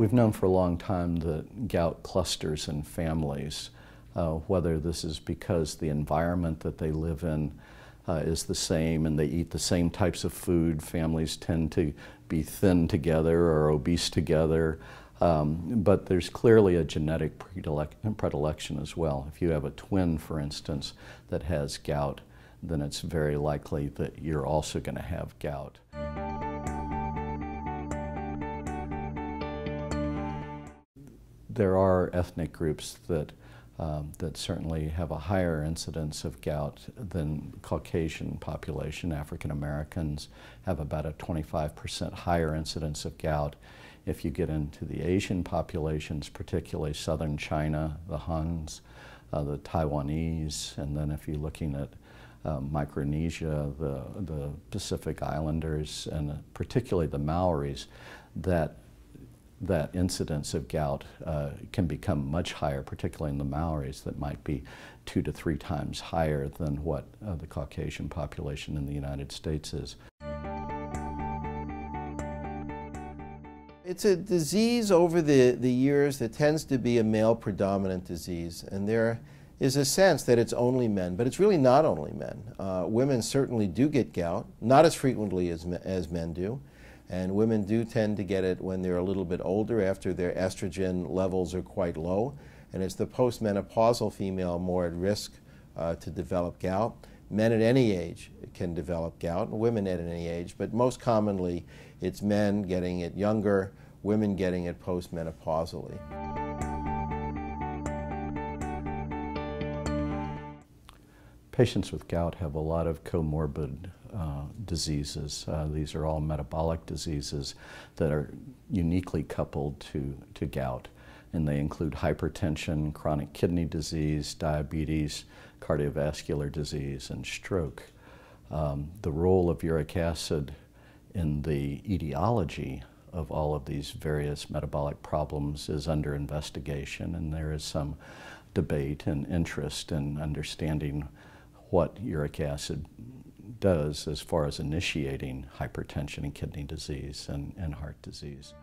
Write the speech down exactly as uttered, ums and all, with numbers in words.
We've known for a long time that gout clusters in families, uh, whether this is because the environment that they live in uh, is the same and they eat the same types of food. Families tend to be thin together or obese together, um, but there's clearly a genetic predile- predilection as well. If you have a twin, for instance, that has gout, then it's very likely that you're also going to have gout. There are ethnic groups that, um, that certainly have a higher incidence of gout than Caucasian population. African Americans have about a twenty-five percent higher incidence of gout. If you get into the Asian populations, particularly southern China, the Huns, uh, the Taiwanese, and then if you're looking at uh, Micronesia, the, the Pacific Islanders, and particularly the Maoris, that that incidence of gout uh, can become much higher, particularly in the Maoris, that might be two to three times higher than what uh, the Caucasian population in the United States is. It's a disease over the, the years that tends to be a male-predominant disease, and there is a sense that it's only men, but it's really not only men. Uh, women certainly do get gout, not as frequently as, as men do. And women do tend to get it when they're a little bit older, after their estrogen levels are quite low. And it's the postmenopausal female more at risk uh, to develop gout. Men at any age can develop gout, and women at any age. But most commonly, it's men getting it younger, women getting it postmenopausally. Patients with gout have a lot of comorbid Uh, diseases. Uh, these are all metabolic diseases that are uniquely coupled to, to gout, and they include hypertension, chronic kidney disease, diabetes, cardiovascular disease, and stroke. Um, the role of uric acid in the etiology of all of these various metabolic problems is under investigation, and there is some debate and interest in understanding what uric acid does as far as initiating hypertension and kidney disease and, and heart disease.